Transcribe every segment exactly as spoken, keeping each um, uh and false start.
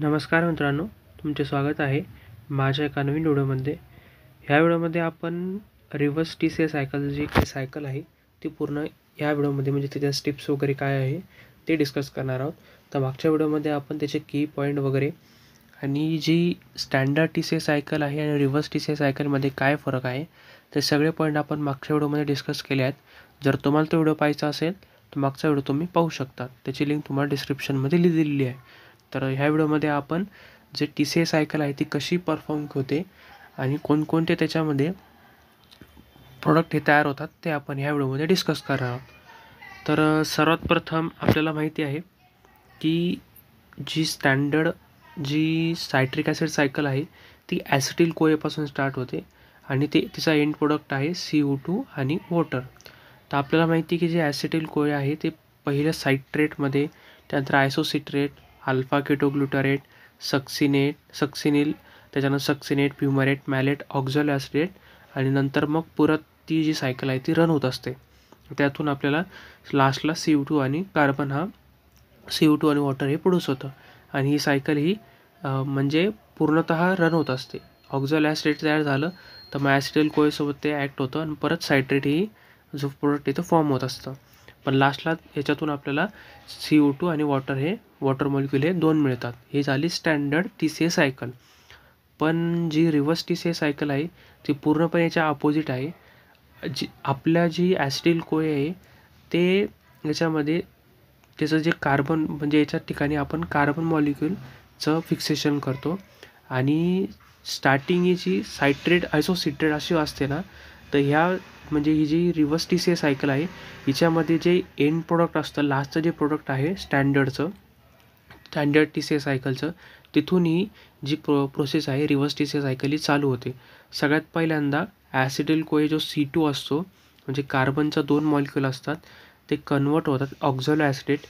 नमस्कार मित्रांनो, तुमचे स्वागत आहे माझ्या एका नवीन व्हिडिओमध्ये। ह्या व्हिडिओमध्ये आपण reverse T C A cycle जी काही सायकल आहे ती पूर्ण या व्हिडिओमध्ये म्हणजे त्याच्या स्टेप्स वगैरे काय आहे ते डिस्कस करणार आहोत। तर मागच्या व्हिडिओमध्ये आपण त्याचे की पॉईंट वगैरे आणि जी standard T C A cycle आहे आणि रिव्हर्स टी सी ए सायकलमध्ये काय फरक आहे ते सगळे पॉईंट आपण मागच्या व्हिडिओमध्ये डिस्कस केले आहेत। जर तुम्हाला तो व्हिडिओ पाहायचा असेल तर मागचा व्हिडिओ तुम्ही पाहू शकता, त्याची लिंक तुम्हाला डिस्क्रिप्शनमध्ये दिलेली आहे। तर ह्या व्हिडिओमध्ये आपण जे टी सी ए सायकल आहे ती कशी परफॉर्म होते आणि कोणकोणते त्याच्यामध्ये प्रोडक्ट हे तयार होतात ते आपण ह्या व्हिडिओमध्ये डिस्कस करणार आहोत। तर सर्वात प्रथम आपल्याला माहिती आहे की जी स्टँडर्ड जी सायट्रिक ॲसिड सायकल आहे ती ॲसिटिल कोएपासून स्टार्ट होते आणि ते तिचा एंड प्रोडक्ट आहे सी ओ टू आणि वॉटर। तर आपल्याला माहिती की जे ॲसिटिल कोए आहे ते पहिलं सायट्रेटमध्ये, त्यानंतर isocitrate, alpha ketoglutarate, succinate succinyl, त्याच्यानंतर सक्सिनेट, फ्युमरेट, मॅलेट, ऑक्झलोएसिटेट आणि नंतर मग परत ती जी सायकल आहे ती रन होत असते। त्यातून आपल्याला लास्टला सी ओ टू आणि कार्बन हा सी ओ टू आणि वॉटर हे प्रोड्यूस होतं आणि ही सायकल ही म्हणजे पूर्णतः रन होत असते। ऑक्झलोएसिटेट तयार झालं तर मग ॲसिटल कोएसोबत ते ॲक्ट होतं आणि परत सायट्रेट ही जो प्रोडक्ट इथं फॉर्म होत असतं। पण लास्टला ह्याच्यातून आपल्याला सी ओ टू आणि वॉटर हे वॉटर मॉलिक्यूल हे दोन मिळतात। ही झाली standard T C A cycle. पण जी reverse T C A cycle आहे ती पूर्णपणे याच्या अपोजिट आहे। जी आपल्या जी ॲसिटिल कोए आहे ते याच्यामध्ये त्याचं जे कार्बन म्हणजे याच्या ठिकाणी आपण कार्बन मॉलिक्यूलचं फिक्सेशन करतो आणि स्टार्टिंग ही जी सायट्रेट आयसोसिट्रेट अशी असते ना, तर ह्या म्हणजे ही जी reverse T C A cycle आहे हिच्यामध्ये जे एंड प्रोडक्ट असतं, लास्टचं जे प्रोडक्ट आहे स्टँडर्डचं स्टँडर्ड टी सी ए सायकलचं, तिथून ही जी प्रो प्रोसेस आहे reverse T C A cycle ही चालू होते। सगळ्यात पहिल्यांदा ॲसिटिल कोए जो सी टू असतो म्हणजे कार्बनचा दोन मॉलिक्यूल असतात ते कन्वर्ट होतात ऑक्झलोएसिटेट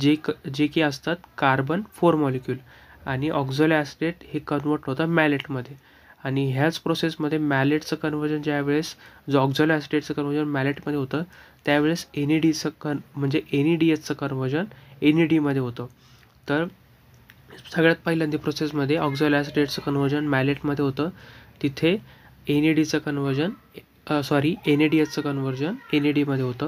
जे क जे की असतात कार्बन फोर मॉलिक्यूल आणि ऑक्झलोएसिटेट हे कन्वर्ट होतात मॅलेटमध्ये। आणि ह्याच प्रोसेसमध्ये मॅलेटचं कन्वर्जन ज्यावेळेस जो ऑक्झलोएसिटेटचं कन्वर्जन मॅलेटमध्ये होतं त्यावेळेस एन ए डीचं कन म्हणजे एन ए डी एचचं कन्वर्जन एन ए डीमध्ये होतं। तर सगळ्यात पहिल्यांदा प्रोसेसमध्ये ऑक्झलोएसिटेटचं कन्वर्जन मॅलेटमध्ये होतं, तिथे एन ए डीचं conversion sorry N A D एचचं कन्वर्जन एन ए डीमध्ये होतं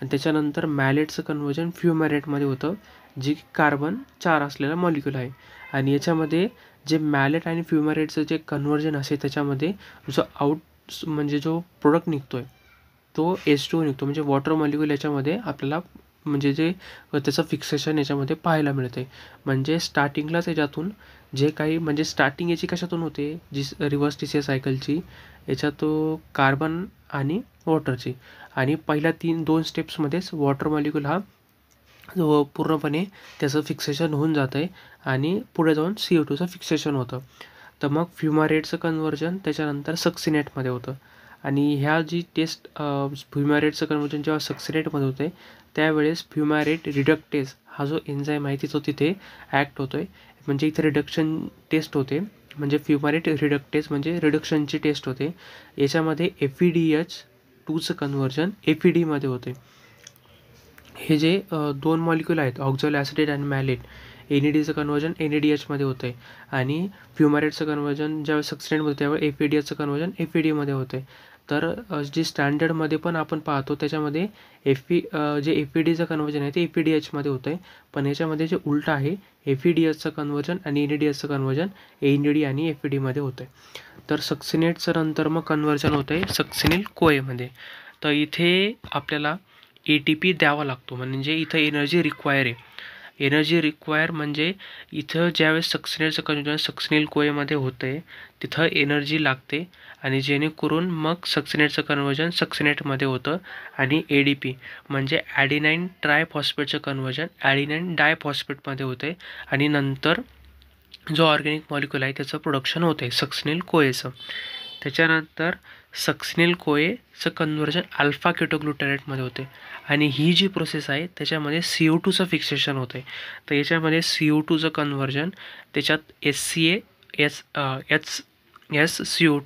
आणि त्याच्यानंतर मॅलेटचं कन्वर्जन फ्युमरेटमध्ये होतं जी कार्बन चार असलेला मॉलिक्यूल आहे। आणि याच्यामध्ये जे मॅलेट आणि फ्युमरेटचं जे कन्वर्जन असे त्याच्यामध्ये जो आउट म्हणजे जो प्रोडक्ट निघतो आहे तो एच टू निघतो म्हणजे वॉटर मॉलिक्यूल। याच्यामध्ये आपल्याला म्हणजे जे त्याचं फिक्सेशन याच्यामध्ये पाहायला मिळते म्हणजे स्टार्टिंगलाच याच्यातून जे काही म्हणजे स्टार्टिंग याची कशातून होते जी रिव्हर्स टी सी ए सायकलची याच्यात कार्बन आणि वॉटरची आणि पहिल्या तीन दोन स्टेप्समध्येच वॉटर मॉलिक्यूल हा व पूर्णपणे त्याचं फिक्सेशन होऊन जातं आहे आणि पुढे जाऊन सी ओ टूचं फिक्सेशन होतं। तर मग फ्युमारेटचं कन्वर्जन त्याच्यानंतर सक्सिनेटमध्ये होतं आणि ह्या जी टेस्ट फ्युमारेटचं कन्वर्जन जेव्हा सक्सिनेटमध्ये होते त्यावेळेस फ्युमारेट रिडक्टेस हा जो एन्झाईम आहे तो तिथे ॲक्ट होतो आहे म्हणजे इथे रिडक्शन टेस्ट होते म्हणजे फ्युमारेट रिडक्टेस म्हणजे रिडक्शनची टेस्ट होते। याच्यामध्ये एफ ई डी एच टूचं कन्वर्जन एफ ई डीमध्ये होते। हे जे दोन मॉलिक्यूल आहेत ऑक्झलोएसिटेट आणि मॅलेट एन ई डीचं कन्वर्जन एन ई डी एचमध्ये होतं आहे आणि फ्युमरेटचं कन्वर्जन ज्यावेळेस सक्सिनेटमध्ये त्यावेळेस एफ ई डी एचचं कन्वर्जन एफ ई डीमध्ये होतं आहे। तर जे स्टँडर्डमध्ये पण आपण पाहतो त्याच्यामध्ये एफ ई जे एफ ई डीचं कन्वर्जन आहे ते एफ ई डी एचमध्ये होतं आहे पण याच्यामध्ये जे उलटं आहे एफ ई डी एचचं कन्वर्जन आणि एन ई डी एचचं कन्वर्जन एन ई डी आणि एफ ई डीमध्ये होतं आहे। तर सक्सिनेटचं नंतर मग कन्वर्जन होतं आहे सक्सिनिल कोएमध्ये। तर इथे आपल्याला ए टी पी द्यावा लागतो म्हणजे इथं एनर्जी रिक्वायर आहे। एनर्जी रिक्वायर म्हणजे इथं ज्यावेळेस सक्सिनेटचं कन्वर्जन सक्सिनिल कोएमध्ये होतं आहे तिथं एनर्जी लागते आणि जेणेकरून मग सक्सिनेटचं कन्वर्जन सक्सिनेटमध्ये होतं आणि ए डी पी म्हणजे ॲडिनाईन ट्रायफॉस्फेटचं कन्वर्जन ॲडिनाईन डायफॉस्फेटमध्ये होतं आहे आणि नंतर जो ऑर्गॅनिक मॉलिक्युल आहे त्याचं प्रोडक्शन होतं आहे सक्सिनिल कोएचं। त्याच्यानंतर सक्सिनिल कोएचं कन्वर्जन अल्फा केटोग्लुटारेटमध्ये होते आणि ही जी प्रोसेस आहे त्याच्यामध्ये सी ओ टूचं फिक्सेशन होतं आहे। तर याच्यामध्ये सी ओ टूचं कन्वर्जन त्याच्यात S C A S H S C O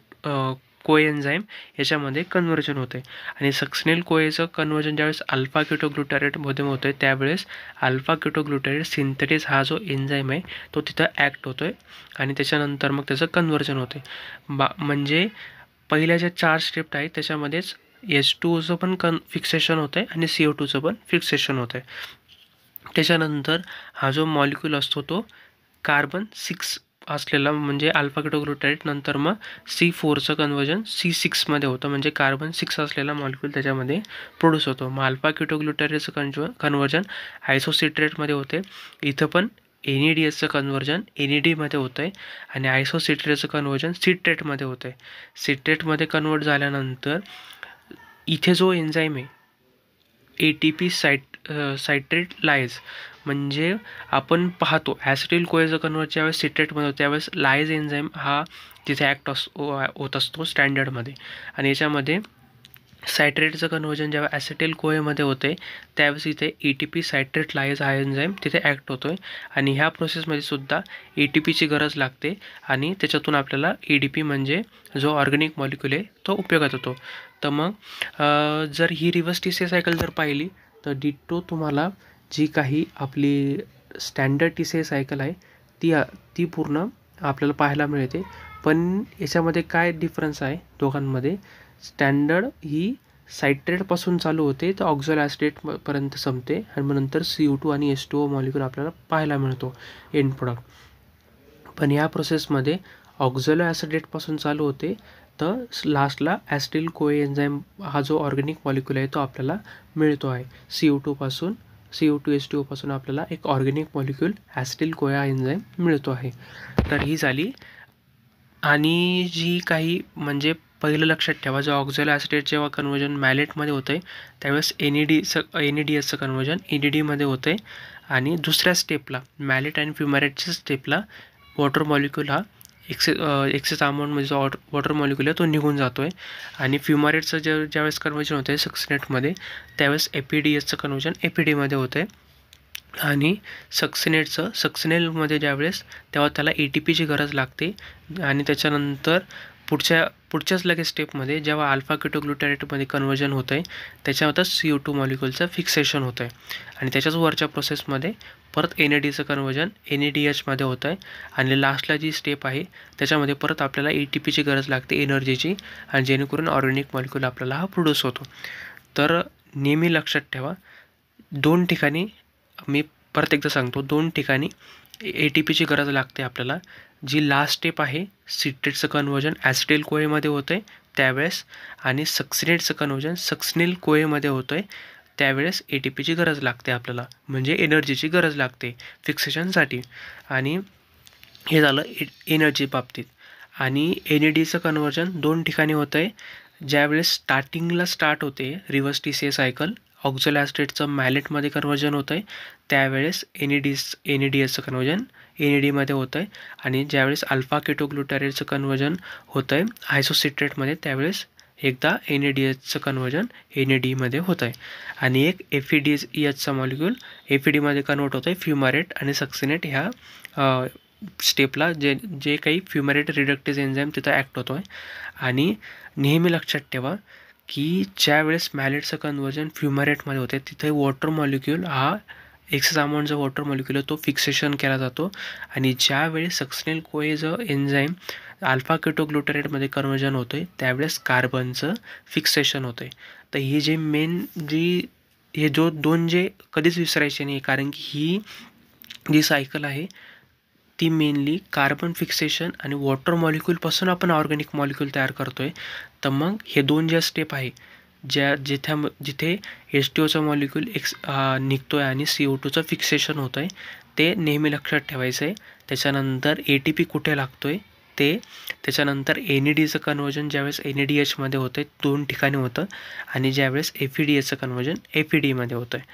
coenzyme याच्यामध्ये कन्वर्जन होते आणि सक्सिनिल कोएचं कन्वर्जन ज्यावेळेस अल्फा केटोग्लुटारेटमध्ये होते त्यावेळेस अल्फा केटोग्लुटारेट सिंथेटेज हा जो एन्झाईम आहे तो तिथं ऍक्ट होतोय आणि त्याच्यानंतर मग त्याचं कन्वर्जन होते। बा म्हणजे पहिल्या ज्या चार स्टेप आहेत त्याच्यामध्येच एच टू ओचं पण कन फिक्सेशन होते आणि सी ओ टूचं पण फिक्सेशन होते। त्याच्यानंतर हा जो मॉलिक्यूल असतो तो कार्बन सिक्स असलेला म्हणजे अल्फा केटोग्लुटारेट नंतर मग सी फोरचं कन्वर्जन सी सिक्समध्ये होतं म्हणजे कार्बन सिक्स असलेला मॉलिक्यूल त्याच्यामध्ये प्रोड्यूस होतो। मग अल्फा केटोग्लुटारेटचं कन्व कन्वर्जन आयसोसिट्रेटमध्ये होते इथं पण एन ई डी एसचं कन्वर्जन एन ई डीमध्ये होतं आहे आणि आयसोसिट्रेटचं कन्वर्जन सिट्रेटमध्ये होतं आहे। सिट्रेटमध्ये कन्वर्ट झाल्यानंतर इथे जो एन्झाईम आहे ए टी पी सायट सायट्रेट लायज म्हणजे आपण पाहतो ॲसिटिल कोएचं कन्वर्ट ज्यावेळेस सिट्रेटमध्ये होतं त्यावेळेस लायज एन्झाईम हा तिथे ॲक्ट अस होत असतो स्टँडर्डमध्ये आणि याच्यामध्ये सायट्रेटचं कन्वर्जन जेव्हा ॲसिटिल कोएमध्ये होते त्यावेळेस इथे A T P citrate lyase हा एन्झाईम तिथे ॲक्ट होतो आहे आणि ह्या प्रोसेसमध्ये सुद्धा ए टी पीची गरज लागते आणि त्याच्यातून आपल्याला ए डी पी म्हणजे जो ऑर्गॅनिक मॉलिक्युल आहे तो उपयोगात होतो। तर मग जर ही reverse T C A cycle जर पाहिली तर डिट्टो तुम्हाला जी काही आपली standard T C A cycle आहे ती ती पूर्ण आपल्याला पाहायला मिळते। पण याच्यामध्ये काय डिफरन्स आहे दोघांमध्ये स्टँडर्ड ही सायट्रेटपासून चालू होते तर ऑक्झोलॅसिटेटपर्यंत संपते आणि मग नंतर सी ओ टू आणि एच टू ओ मॉलिक्यूल आपल्याला पाहायला मिळतो एंड प्रोडक्ट। पण या प्रोसेसमध्ये ऑक्झोलॅसिटेटपासून चालू होते तर लास्टला ॲसिटिल कोए एन्झाईम हा जो ऑर्गॅनिक मॉलिक्यूल आहे तो आपल्याला मिळतो आहे। सी ओ टूपासून C O two H two ओपासून आपल्याला एक ऑर्गॅनिक मॉलिक्यूल ॲसिटिल कोया एन्झाईम मिळतो आहे। तर ही झाली आणि जी काही म्हणजे पहिलं लक्षात ठेवा जो ऑक्झोलॅसिटेट जेव्हा कन्वर्जन मॅलेटमध्ये होतं आहे त्यावेळेस एन ई डी चं एन ई डी एसचं कन्वर्जन एन ई डीमध्ये होतं आहे आणि दुसऱ्या स्टेपला मॅलेट आणि फ्युमॅरेटच्या स्टेपला वॉटर मॉलिक्यूल हा एक्से एक्सेस अमाऊंटमध्ये जो वॉटर वॉटर मॉलिक्यूल आहे तो निघून जातो आहे आणि फ्युमारेटचं जे ज्यावेळेस कन्वर्जन होतं आहे सक्सिनेटमध्ये त्यावेळेस ए पी डी एसचं कन्वर्जन ए पी डीमध्ये होतं आहे आणि सक्सिनेटचं सक्सिनेलमध्ये ज्यावेळेस तेव्हा त्याला ए टी पीची गरज लागते आणि त्याच्यानंतर पुढच्या पुढच्याच लगेच स्टेपमध्ये जेव्हा अल्फा केटोग्लुटारेटमध्ये कन्वर्जन होतं आहे त्याच्यानंतर सी ओ टू मॉलिक्यूलचं फिक्सेशन होतं आहे आणि त्याच्याच वरच्या प्रोसेसमध्ये परत एन ए डीचं कन्वर्जन एन ए डी एचमध्ये होतं आहे आणि लास्टला जी स्टेप आहे त्याच्यामध्ये परत आपल्याला ए टी पीची गरज लागते एनर्जीची आणि जेणेकरून ऑर्गॅनिक मॉलिक्यूल आपल्याला हा प्रोड्यूस होतो। तर नेहमी लक्षात ठेवा दोन ठिकाणी मी परत एकदा सांगतो दोन ठिकाणी ए टी पीची गरज लागते आपल्याला जी लास्ट स्टेप आहे सिट्रेटचं कन्वर्जन ॲसिटिल कोएमध्ये होतं आहे त्यावेळेस आणि सक्सिनेटचं कन्वर्जन सक्सिनिल कोएमध्ये होतं आहे त्यावेळेस ए टी पीची गरज लागते आपल्याला म्हणजे एनर्जीची गरज लागते फिक्सेशनसाठी आणि हे झालं ए एनर्जी बाबतीत। आणि एन ई डीचं कन्वर्जन दोन ठिकाणी होतं आहे ज्यावेळेस स्टार्टिंगला स्टार्ट होते reverse T C A cycle ऑक्झोलॅसिटेटचं मॅलेटमध्ये कन्वर्जन होतं आहे त्यावेळेस N E D N E D एसचं कन्वर्जन एन ई डीमध्ये होतं आहे आणि ज्यावेळेस अल्फा केटोग्लुटारेटचं कन्वर्जन होतं आहे आयसोसिट्रेटमध्ये त्यावेळेस एकदा एन ई डी एचचं कन्वर्जन एन ई डीमध्ये होतं आहे आणि एक एफ ई डी एचचं मॉलिक्यूल एफ ई डीमध्ये कन्वर्ट होतं आहे फ्युमारेट आणि सक्सिनेट ह्या स्टेपला जे जे काही फ्युमारेट रिडक्टेज एन्झाईम तिथं ॲक्ट होतो आहे। आणि नेहमी लक्षात ठेवा की ज्यावेळेस मॅलेटचं कन्वर्जन फ्युमारेटमध्ये होते तिथे वॉटर मॉलिक्यूल हा एक्सेस अमाऊंट जो वॉटर मॉलिक्यूल तो फिक्सेशन केला जातो आणि ज्यावेळेस सक्सिनिल कोए जो एन्झाईम अल्फा केटोग्लुटारेटमध्ये कन्वर्जन होतं आहे त्यावेळेस कार्बनचं फिक्सेशन होतं आहे। तर ही जे मेन जी हे जो दोन जे कधीच विसरायचे नाही कारण की ही जी सायकल आहे ती मेनली कार्बन फिक्सेशन आणि वॉटर मॉलिक्यूलपासून आपण ऑर्गॅनिक मॉलिक्यूल तयार करतो आहे। तर मग हे दोन ज्या स्टेप आहे ज्या जिथे जिथे एच टी ओचं मॉलिक्यूल एक्स निघतो आहे आणि सी ओ टूचं फिक्सेशन होतं आहे ते नेहमी लक्षात ठेवायचं आहे। त्याच्यानंतर ए टी पी कुठे लागतो आहे ते त्याच्यानंतर एन ई डीचं कन्वर्जन ज्यावेळेस एन ई डी एचमध्ये होतं आहे दोन ठिकाणी होतं आणि ज्यावेळेस एफ ई डी एचं कन्वर्जन एफ ई डीमध्ये होतं आहे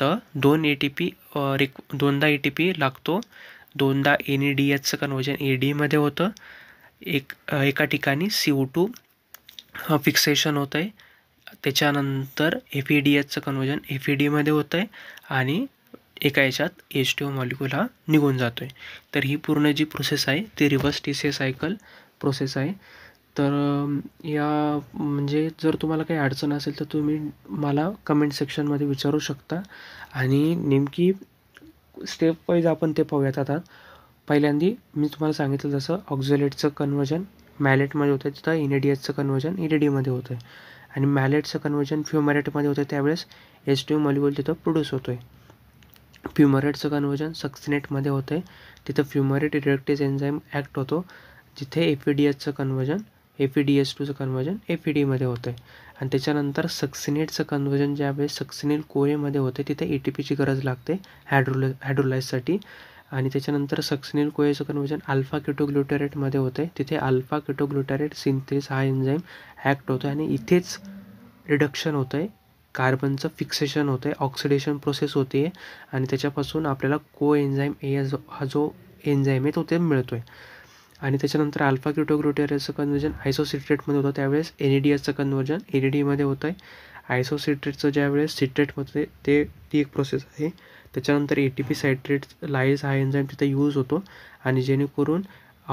तर दोन ए टी पी रिक दोनदा ए टी पी लागतो दोनदा एन ई डी एचचं कन्वर्जन ए डीमध्ये होतं एक एका ठिकाणी सी ओ टू फिक्सेशन होतं आहे त्याच्यानंतर एफ ई डी एचचं कन्वर्जन एफ ई डीमध्ये होतं आहे आणि एका याच्यात एच टी ओ मॉलिक्यूल हा निघून जातो आहे। तर ही पूर्ण जी प्रोसेस आहे ती reverse T C A cycle process आहे। तर या म्हणजे जर तुम्हाला काही अडचण असेल तर तुम्ही मला कमेंट सेक्शनमध्ये विचारू शकता. आणि नेमकी स्टेप वाईज आपण ते पाहूयात. आता पहिल्यांदा मी तुम्हाला सांगितलं जसं ऑक्झोलेटचं कन्वर्जन मॅलेटमध्ये होतं, तिथं एन ए डी एचचं कन्वर्जन ई डी डीमध्ये होतं आहे, आणि मॅलेटचं कन्वर्जन फ्युमरेटमध्ये होतं त्यावेळेस एच टू मॉलिक्यूल तिथं प्रोड्यूस होतो आहे. फ्युमरेटचं कन्वर्जन सक्सिनेटमध्ये होतं आहे, तिथं फ्युमरेट रिडक्टेज एन्झाईम ॲक्ट होतो, जिथे एफ ई डी एचचं conversion F E D H टूचं कन्वर्जन एफ ई डीमध्ये होतं आहे. आणि त्याच्यानंतर सक्सिनेटचं कन्वर्जन ज्यावेळेस सक्सिनिल कोएमध्ये होते तिथे ए टी पीची गरज लागते हायड्रोल हायड्रोलाइजसाठी. आणि त्याच्यानंतर सक्सिनिल कोएचं कन्वर्जन अल्फा किटोग्लुटरेटमध्ये होते, तिथे अल्फा किटोग्लुटरेट सिंथेस हा एन्झाईम ॲक्ट होतो आणि इथेच रिडक्शन होतं आहे, कार्बनचं फिक्सेशन होतं आहे, ऑक्सिडेशन प्रोसेस होते आहे, आणि त्याच्यापासून आपल्याला को एन्झाईम ए हा जो एन्झाईम आहे तो ते मिळतो आहे. आणि त्याच्यानंतर अल्फा क्युटोग्लुटेरेटचं कन्वर्जन आयसोसिट्रेटमध्ये होतं त्यावेळेस एन ए डी एचचं कन्वर्जन एन ए डीमध्ये होतं आहे. आयसोसिट्रेटचं ज्यावेळेस सिट्रेटमध्ये ते ती एक प्रोसेस आहे. त्याच्यानंतर A T P citrate lyase हा एन्झाईम तिथे यूज होतो, आणि जेणेकरून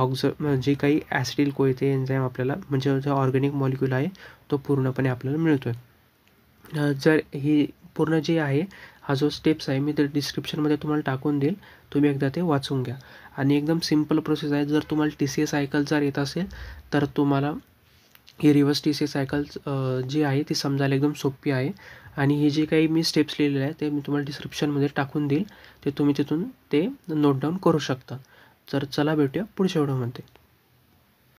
ऑक्झ जे काही ॲसिटिल कोए ते एन्झाईम आपल्याला म्हणजे जो ऑर्गॅनिक मॉलिक्यूल आहे तो पूर्णपणे आपल्याला मिळतो आहे. जर ही पूर्ण जे आहे हा जो स्टेप्स आहे मी ते डिस्क्रिप्शनमध्ये तुम्हाला टाकून देईल, तुम्ही एकदा ते वाचून घ्या. आणि एकदम सिंपल प्रोसेस आहे. जर तुम्हाला टी सी ए सायकल जर येत असेल तर तुम्हाला ही reverse T C A cycle जी आहे ती समजायला एकदम सोपी आहे. आणि हे जे काही मी स्टेप्स लिहिलेले आहे ते मी तुम्हाला डिस्क्रिप्शनमध्ये टाकून देईल, ते तुम्ही तिथून ते नोट डाऊन करू शकता. तर चला भेटूया पुढच्या व्हिडिओमध्ये.